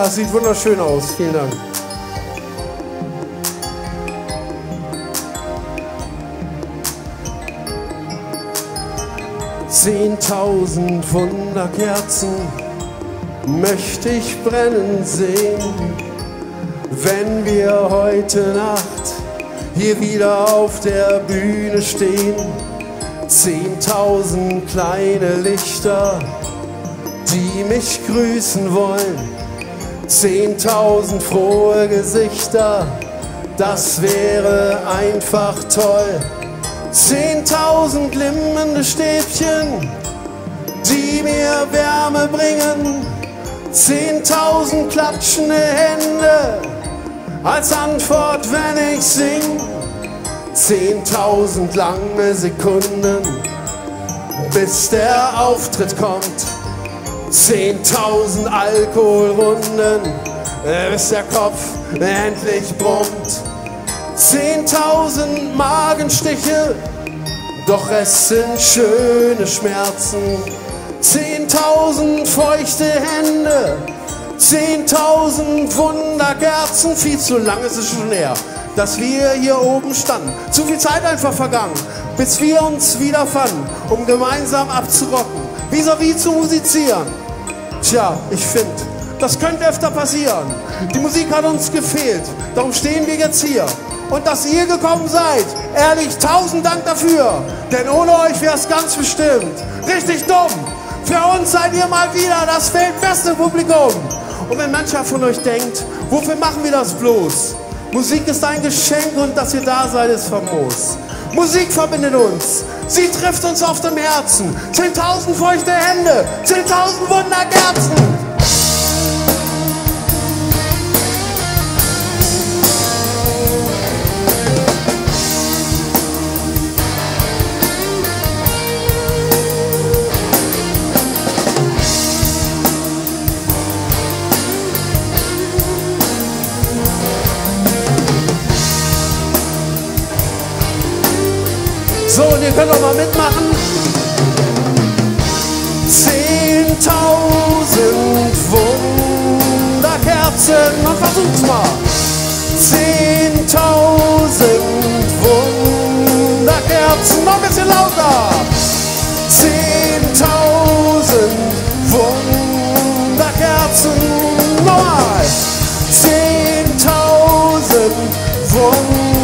Das sieht wunderschön aus. Vielen Dank. Zehntausend Wunderkerzen möchte ich brennen sehen, wenn wir heute Nacht hier wieder auf der Bühne stehen. 10.000 kleine Lichter, die mich grüßen wollen. 10.000 frohe Gesichter, das wäre einfach toll. 10.000 glimmende Stäbchen, die mir Wärme bringen. 10.000 klatschende Hände als Antwort, wenn ich sing. 10.000 lange Sekunden, bis der Auftritt kommt. 10.000 Alkoholrunden, bis der Kopf endlich brummt. 10.000 Magenstiche, doch es sind schöne Schmerzen. 10.000 feuchte Hände, 10.000 Wunderkerzen. Viel zu lang ist es schon her, dass wir hier oben standen. Zu viel Zeit einfach vergangen, bis wir uns wieder fanden, um gemeinsam abzurocken, vis-à-vis zu musizieren. Tja, ich finde, das könnte öfter passieren. Die Musik hat uns gefehlt, darum stehen wir jetzt hier. Und dass ihr gekommen seid, ehrlich, 1000 Dank dafür. Denn ohne euch wäre es ganz bestimmt richtig dumm. Für uns seid ihr mal wieder das weltbeste Publikum. Und wenn mancher von euch denkt, wofür machen wir das bloß? Musik ist ein Geschenk und dass ihr da seid, ist famos. Musik verbindet uns, sie trifft uns auf dem Herzen. 10.000 feuchte Hände, 10.000 Wunderkerzen. So, und ihr könnt auch mal mitmachen. 10.000 Wunderkerzen. Man versucht's mal. 10.000 Wunderkerzen. Noch ein bisschen lauter. 10.000 Wunderkerzen. Nochmal. 10.000 Wunderkerzen.